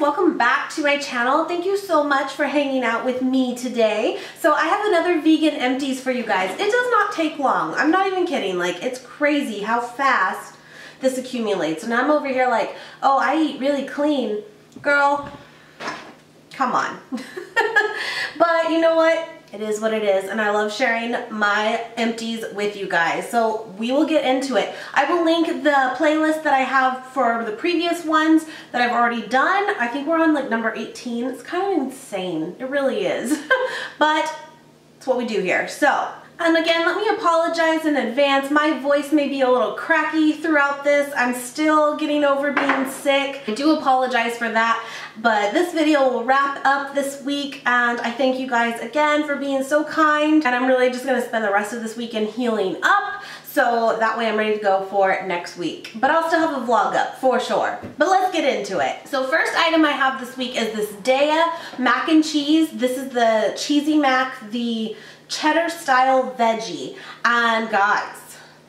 welcome back to my channel. Thank you so much for hanging out with me today. So I have another vegan empties for you guys. It does not take long. I'm not even kidding. Like, it's crazy how fast this accumulates. And I'm over here like, oh, I eat really clean. Girl, come on. But you know what? It is what it is, and I love sharing my empties with you guys, so we will get into it. I will link the playlist that I have for the previous ones that I've already done. I think we're on like number 18. It's kind of insane. It really is. But it's what we do here. So, and again, let me apologize in advance. My voice may be a little cracky throughout this. I'm still getting over being sick. I do apologize for that, but this video will wrap up this week, and I thank you guys again for being so kind, and I'm really just gonna spend the rest of this weekend healing up, so that way I'm ready to go for next week. But I'll still have a vlog up for sure. But let's get into it. So first item I have this week is this Daiya mac and cheese. This is the cheesy mac, the cheddar style veggie, and guys,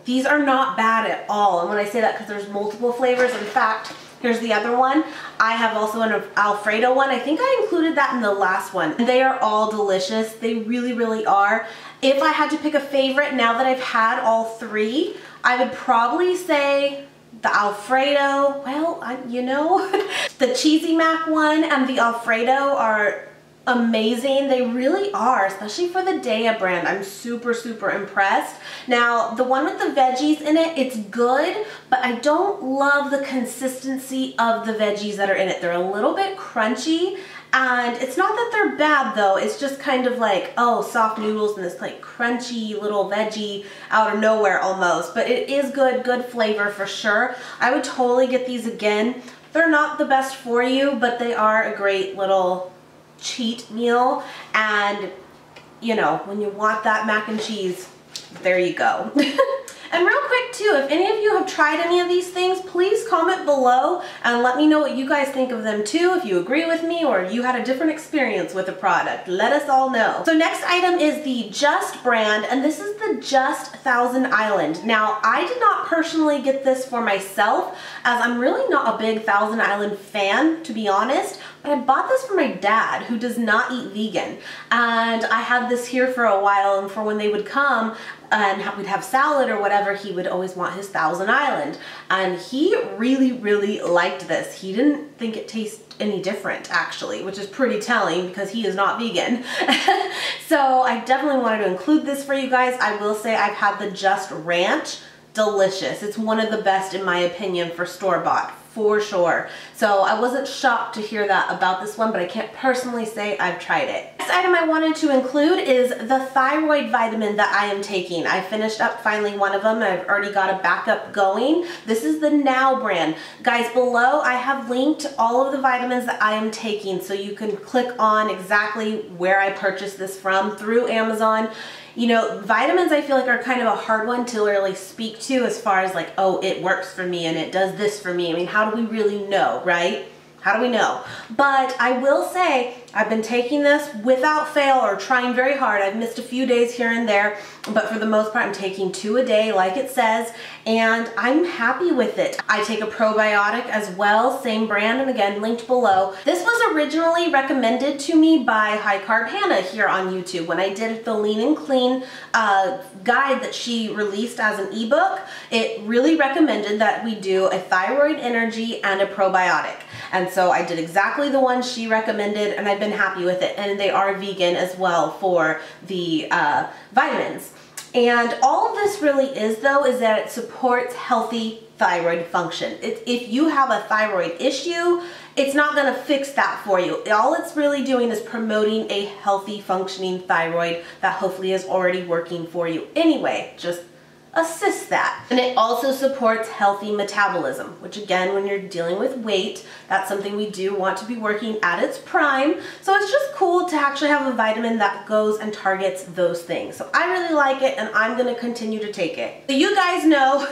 these are not bad at all. And when I say that, because there's multiple flavors. In fact, here's the other one. I have also an Alfredo one. I think I included that in the last one. They are all delicious. They really, really are. If I had to pick a favorite now that I've had all three, I would probably say the Alfredo. Well, you know, the cheesy mac one and the Alfredo are amazing. They really are, especially for the Daiya brand. I'm super, super impressed. Now, the one with the veggies in it, it's good, but I don't love the consistency of the veggies that are in it. They're a little bit crunchy, and it's not that they're bad though. It's just kind of like, oh, soft noodles and this like crunchy little veggie out of nowhere almost. But it is good, good flavor for sure. I would totally get these again. They're not the best for you, but they are a great little cheat meal, and you know, when you want that mac and cheese, there you go. And real quick too, if any of you have tried any of these things, please comment below and let me know what you guys think of them too. If you agree with me or you had a different experience with a product, let us all know. So next item is the Just brand, and this is the Just Thousand Island. Now, I did not personally get this for myself, as I'm really not a big Thousand Island fan, to be honest. But I bought this for my dad, who does not eat vegan, and I had this here for a while, and for when they would come and we'd have salad or whatever, he would always want his Thousand Island, and he really, really liked this. He didn't think it tasted any different, actually, which is pretty telling because he is not vegan. So I definitely wanted to include this for you guys. I will say I've had the Just Ranch. Delicious. It's one of the best, in my opinion, for store-bought, for sure. So I wasn't shocked to hear that about this one, but I can't personally say I've tried it. Next item I wanted to include is the thyroid vitamin that I am taking. I finished up finally one of them, and I've already got a backup going. This is the Now brand. Guys, below I have linked all of the vitamins that I am taking, so you can click on exactly where I purchased this from through Amazon. You know, vitamins I feel like are kind of a hard one to really speak to as far as like, oh, it works for me and it does this for me. I mean, how do we really know, right? How do we know? But I will say I've been taking this without fail, or trying very hard. I've missed a few days here and there, but for the most part I'm taking 2 a day like it says, and I'm happy with it. I take a probiotic as well, same brand, and again linked below. This was originally recommended to me by High Carb Hannah here on YouTube when I did the Lean and Clean guide that she released as an ebook. It really recommended that we do a thyroid energy and a probiotic. And so I did exactly the one she recommended, and I've been happy with it. And they are vegan as well for the vitamins. And all this really is though, is that it supports healthy thyroid function. If you have a thyroid issue, it's not gonna fix that for you. All it's really doing is promoting a healthy functioning thyroid that hopefully is already working for you anyway. Just assist that. And it also supports healthy metabolism, which again, when you're dealing with weight, that's something we do want to be working at its prime. So it's just cool to actually have a vitamin that goes and targets those things. So I really like it, and I'm gonna continue to take it. So you guys know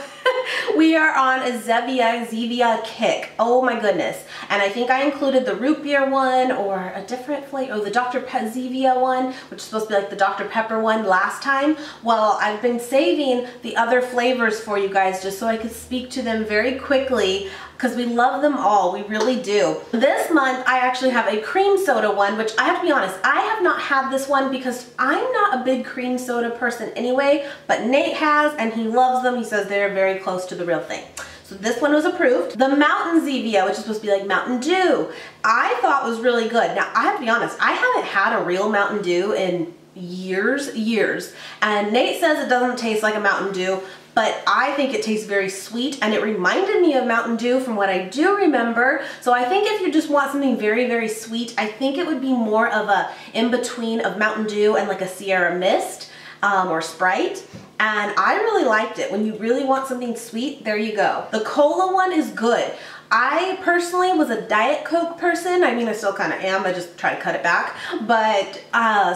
we are on a Zevia kick. Oh my goodness. And I think I included the root beer one, or a different flavor, or the Dr. Pepper Zevia one, which is supposed to be like the Dr. Pepper one last time. Well, I've been saving the other flavors for you guys just so I could speak to them very quickly because we love them all. We really do. This month, I actually have a cream soda one, which I have to be honest, I have not had this one because I'm not a big cream soda person anyway, but Nate has and he loves them. He says they're very close to the real thing. So this one was approved. The Mountain Zevia, which is supposed to be like Mountain Dew, I thought was really good. Now, I have to be honest, I haven't had a real Mountain Dew in years. And Nate says it doesn't taste like a Mountain Dew, but I think it tastes very sweet, and it reminded me of Mountain Dew from what I do remember. So I think if you just want something very, very sweet, I think it would be more of a in-between of Mountain Dew and like a Sierra Mist or Sprite. And I really liked it. When you really want something sweet, there you go. The cola one is good. I personally was a Diet Coke person. I mean, I still kind of am. I just try to cut it back. But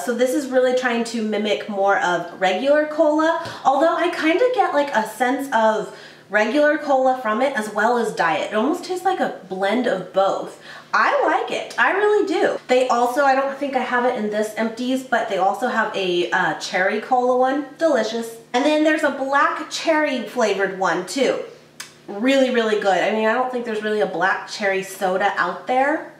so this is really trying to mimic more of regular cola, although I kind of get like a sense of regular cola from it as well as diet. It almost tastes like a blend of both. I like it. I really do. They also, I don't think I have it in this empties, but they also have a cherry cola one. Delicious. And then there's a black cherry flavored one too. Really, really good. I mean, I don't think there's really a black cherry soda out there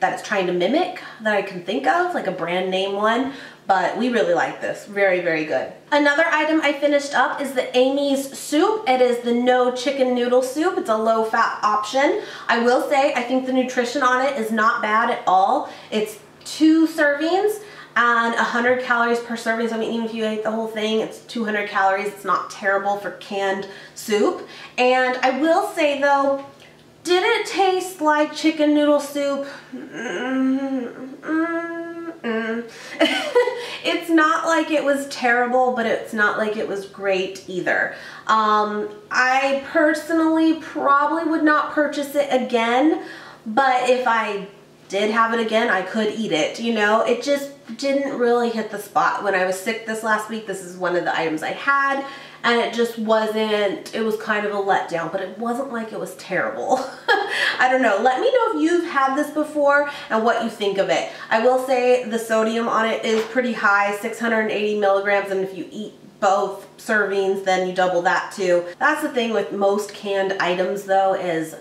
that it's trying to mimic that I can think of, like a brand name one, but we really like this. Very, very good. Another item I finished up is the Amy's soup. It is the no chicken noodle soup. It's a low fat option. I will say, I think the nutrition on it is not bad at all. It's 2 servings. And 100 calories per serving. So I mean, even if you ate the whole thing, it's 200 calories. It's not terrible for canned soup. And I will say though, did it taste like chicken noodle soup? It's not like it was terrible, but it's not like it was great either. I personally probably would not purchase it again, but if I did have it again, I could eat it. You know, it just didn't really hit the spot. When I was sick this last week, this is one of the items I had, and it just wasn't, it was kind of a letdown, but it wasn't like it was terrible. I don't know. Let me know if you've had this before and what you think of it. I will say the sodium on it is pretty high, 680 milligrams, and if you eat both servings, then you double that too. That's the thing with most canned items though, is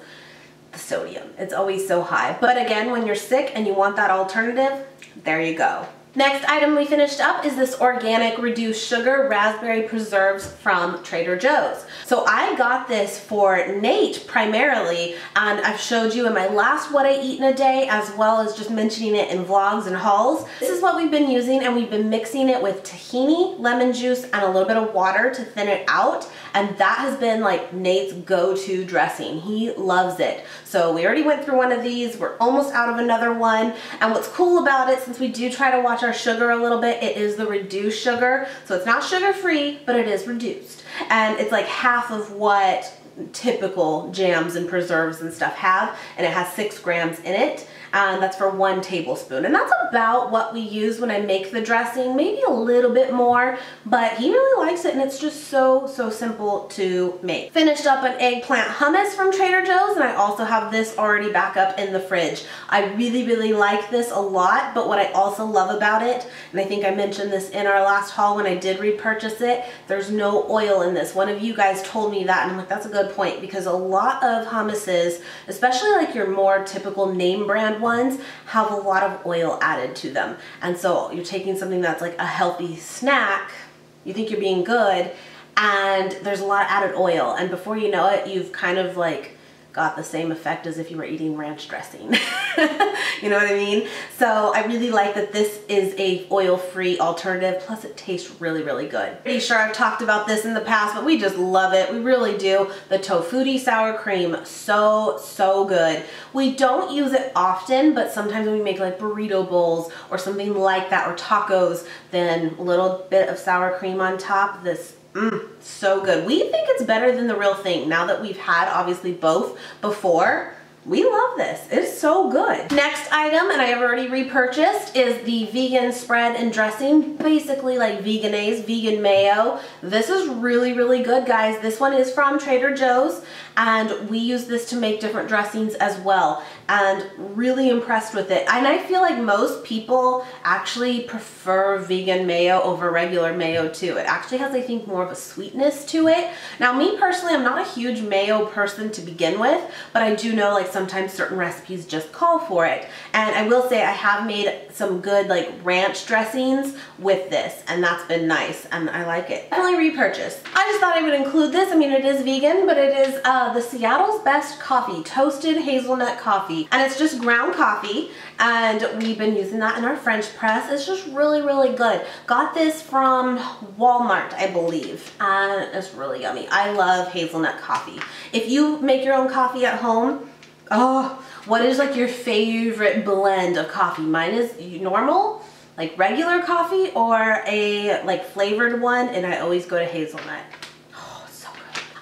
the sodium. It's always so high. But again, when you're sick and you want that alternative, there you go. Next item we finished up is this organic reduced sugar raspberry preserves from Trader Joe's. So I got this for Nate primarily, and I've showed you in my last what I eat in a day, as well as just mentioning it in vlogs and hauls. This is what we've been using, and we've been mixing it with tahini, lemon juice, and a little bit of water to thin it out, and that has been like Nate's go-to dressing. He loves it. So we already went through one of these. We're almost out of another one, and what's cool about it, since we do try to watch our sugar a little bit, it is the reduced sugar, so it's not sugar free, but it is reduced, and it's like half of what typical jams and preserves and stuff have, and it has 6 grams in it, and that's for 1 tablespoon, and that's about what we use when I make the dressing, maybe a little bit more, but he really likes it, and it's just so simple to make. Finished up an eggplant hummus from Trader Joe's, and I also have this already back up in the fridge. I really, really like this a lot, but what I also love about it, and I think I mentioned this in our last haul when I did repurchase it, there's no oil in this. One of you guys told me that, and I'm like, that's a good point, because a lot of hummuses, especially like your more typical name brand ones, have a lot of oil added to them, and so you're taking something that's like a healthy snack, you think you're being good, and there's a lot of added oil, and before you know it, you've kind of like got the same effect as if you were eating ranch dressing. You know what I mean? So I really like that this is a oil-free alternative, plus it tastes really, really good. Pretty sure I've talked about this in the past, but we just love it. We really do. The Tofutti sour cream, so good. We don't use it often, but sometimes when we make like burrito bowls or something like that, or tacos, then a little bit of sour cream on top. This so good. We think it's better than the real thing now that we've had obviously both before. We love this. It's so good. Next item, and I have already repurchased, is the vegan spread and dressing, basically like veganaise, vegan mayo. This is really, really good, guys. This one is from Trader Joe's, and we use this to make different dressings as well, and really impressed with it. And I feel like most people actually prefer vegan mayo over regular mayo too. It actually has, I think, more of a sweetness to it. Now, me personally, I'm not a huge mayo person to begin with, but I do know, like, sometimes certain recipes just call for it. And I will say I have made some good, like, ranch dressings with this, and that's been nice, and I like it. Definitely repurchased. I just thought I would include this. I mean, it is vegan, but it is the Seattle's Best coffee, toasted hazelnut coffee, and it's just ground coffee, and we've been using that in our French press. It's just really, really good. Got this from Walmart, I believe, and it's really yummy. I love hazelnut coffee. If you make your own coffee at home, oh, what is, like, your favorite blend of coffee? Mine is normal, like regular coffee, or a, like, flavored one, and I always go to hazelnut.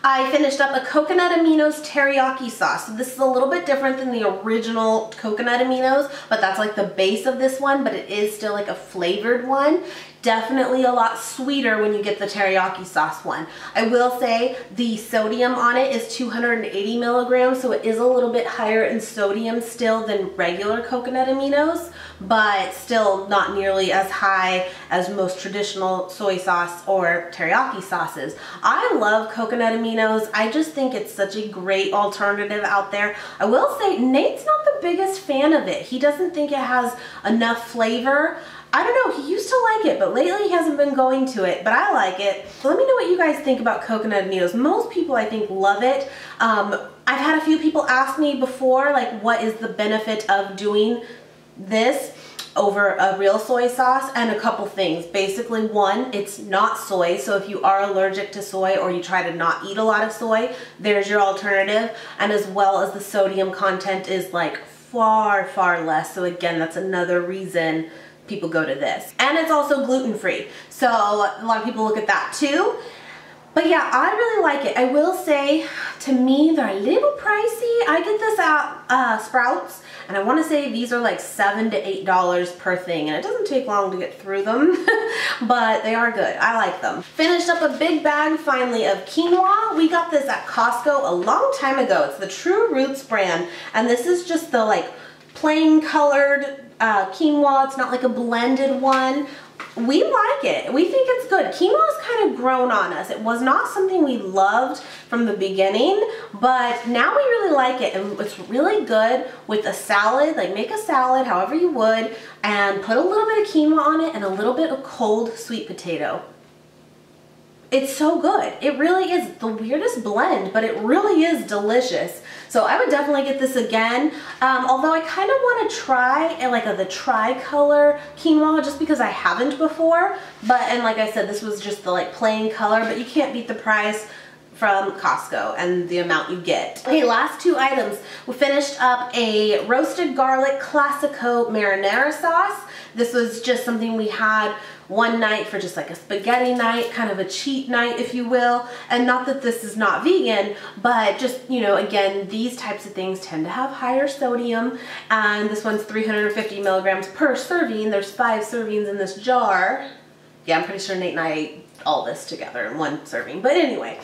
I finished up a coconut aminos teriyaki sauce. So this is a little bit different than the original coconut aminos, but that's like the base of this one, but it is still like a flavored one. Definitely a lot sweeter when you get the teriyaki sauce one. I will say the sodium on it is 280 milligrams, so it is a little bit higher in sodium still than regular coconut aminos, but still not nearly as high as most traditional soy sauce or teriyaki sauces. I love coconut aminos. I just think it's such a great alternative out there. I will say Nate's not the biggest fan of it. He doesn't think it has enough flavor. I don't know, he used to like it, but lately he hasn't been going to it, but I like it. So let me know what you guys think about coconut aminos. Most people, I think, love it. I've had a few people ask me before, like, what is the benefit of doing this over a real soy sauce, and a couple things. Basically, one, it's not soy, so if you are allergic to soy or you try to not eat a lot of soy, there's your alternative, and as well as the sodium content is, like, far, far less, so again, that's another reason people go to this. And it's also gluten-free, so a lot of people look at that too. But yeah, I really like it. I will say, to me, they're a little pricey. I get this at Sprouts, and I want to say these are like $7 to $8 per thing, and it doesn't take long to get through them, but they are good. I like them. Finished up a big bag finally of quinoa. We got this at Costco a long time ago. It's the True Roots brand, and this is just the, like, plain colored quinoa. It's not like a blended one. We like it. We think it's good. Quinoa's kind of grown on us. It was not something we loved from the beginning, but now we really like it, and it's really good with a salad. Like, make a salad however you would, and put a little bit of quinoa on it and a little bit of cold sweet potato. It's so good. It really is the weirdest blend, but it really is delicious. So I would definitely get this again, although I kind of want to try, like, the tri-color quinoa, just because I haven't before. But, and like I said, this was just the, like, plain color, but you can't beat the price from Costco and the amount you get. Okay, last two items. We finished up a roasted garlic Classico marinara sauce. This was just something we had one night for just like a spaghetti night, kind of a cheat night, if you will. And not that this is not vegan, but just, you know, again, these types of things tend to have higher sodium, and this one's 350 milligrams per serving. There's 5 servings in this jar. Yeah, I'm pretty sure Nate and I ate all this together in one serving, but anyway.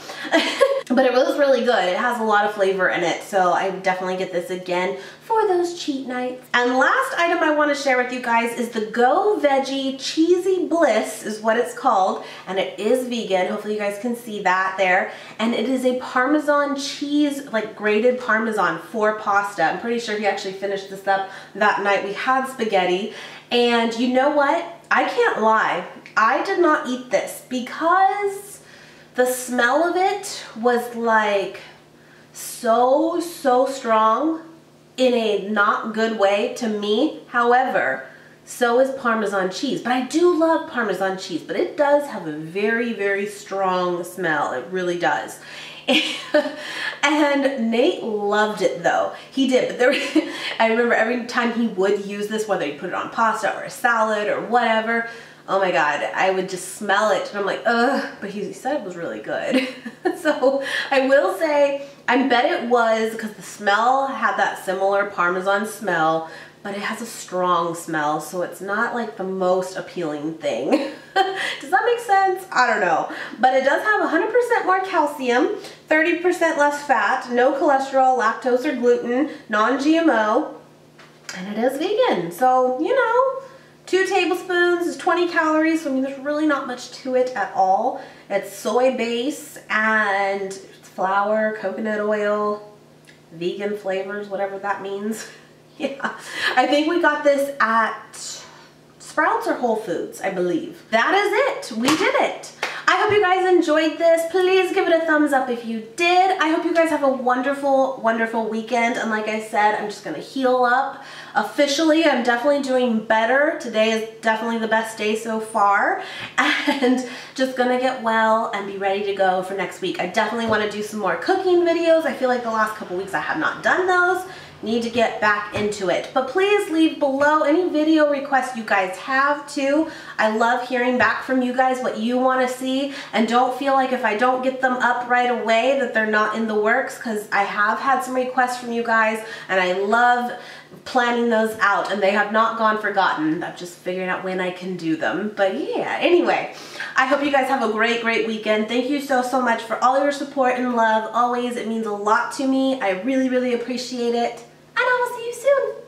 But it was really good. It has a lot of flavor in it, so I definitely get this again for those cheat nights. And last item I want to share with you guys is the Go Veggie Cheesy Bliss is what it's called, and it is vegan. Hopefully you guys can see that there. And it is a Parmesan cheese, like grated Parmesan for pasta. I'm pretty sure he actually finished this up that night. We had spaghetti, and you know what? I can't lie. I did not eat this because the smell of it was, like, so strong in a not good way to me. However, so is Parmesan cheese, but I do love Parmesan cheese, but it does have a very, very strong smell. It really does. And Nate loved it, though. He did, but there, I remember every time he would use this, whether he put it on pasta or a salad or whatever, oh my God, I would just smell it, and I'm like, ugh, but he said it was really good. So I will say I bet it was because the smell had that similar Parmesan smell, but it has a strong smell, so it's not like the most appealing thing. Does that make sense? I don't know. But it does have 100% more calcium, 30% less fat, no cholesterol, lactose or gluten, non-GMO, and it is vegan. So, you know, 2 tablespoons is 20 calories, so I mean, there's really not much to it at all. It's soy base and flour, coconut oil, vegan flavors, whatever that means. Yeah, I think we got this at Sprouts or Whole Foods, I believe. That is it. We did it. I hope you guys enjoyed this. Please give it a thumbs up if you did. I hope you guys have a wonderful, wonderful weekend. And like I said, I'm just going to heal up. Officially, I'm definitely doing better. Today is definitely the best day so far. And just going to get well and be ready to go for next week. I definitely want to do some more cooking videos. I feel like the last couple weeks I have not done those. Need to get back into it. But please leave below any video requests you guys have too. I love hearing back from you guys what you want to see, and don't feel like if I don't get them up right away that they're not in the works, because I have had some requests from you guys and I love planning those out, and they have not gone forgotten. I'm just figuring out when I can do them. But yeah, anyway, I hope you guys have a great, great weekend. Thank you so, so much for all your support and love. Always, it means a lot to me. I really, really appreciate it. And I will see you soon.